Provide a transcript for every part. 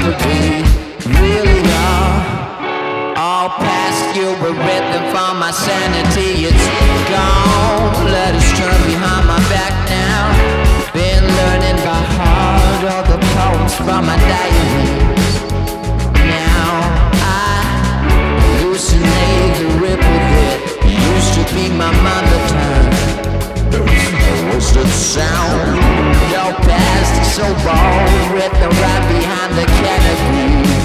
wherever we really are. All past you were written for my sanity. It's gone, letters turn behind my back now. Been learning by heart all the poems from my diaries. Now I hallucinate the ripple that used to be my mother tongue. There was that sound. Your past is so bold, written right behind the canopy.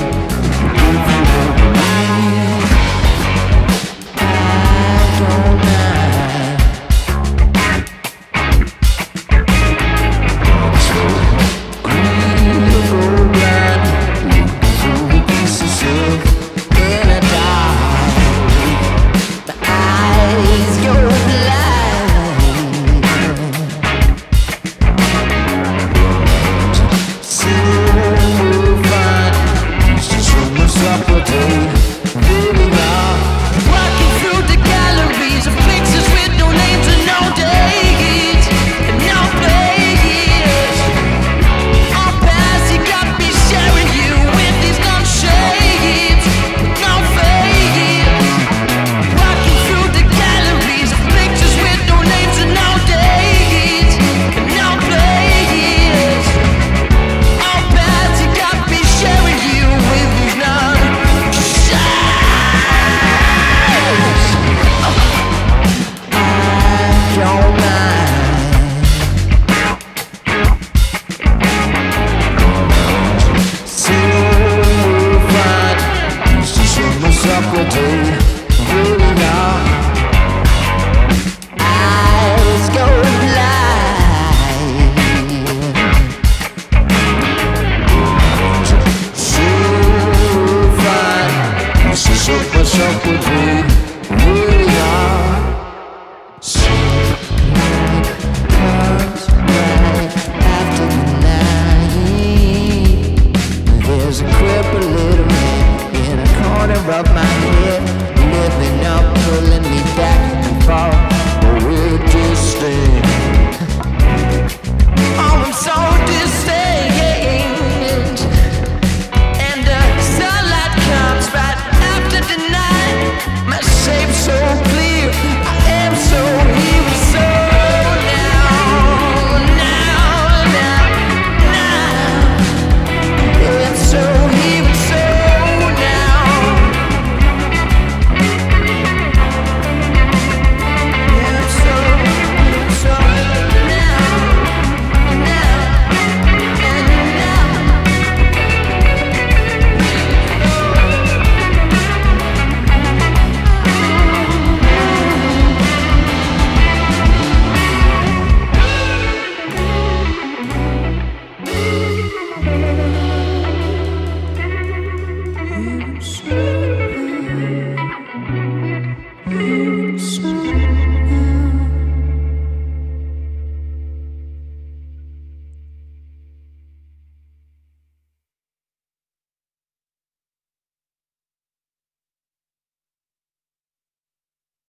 Sure.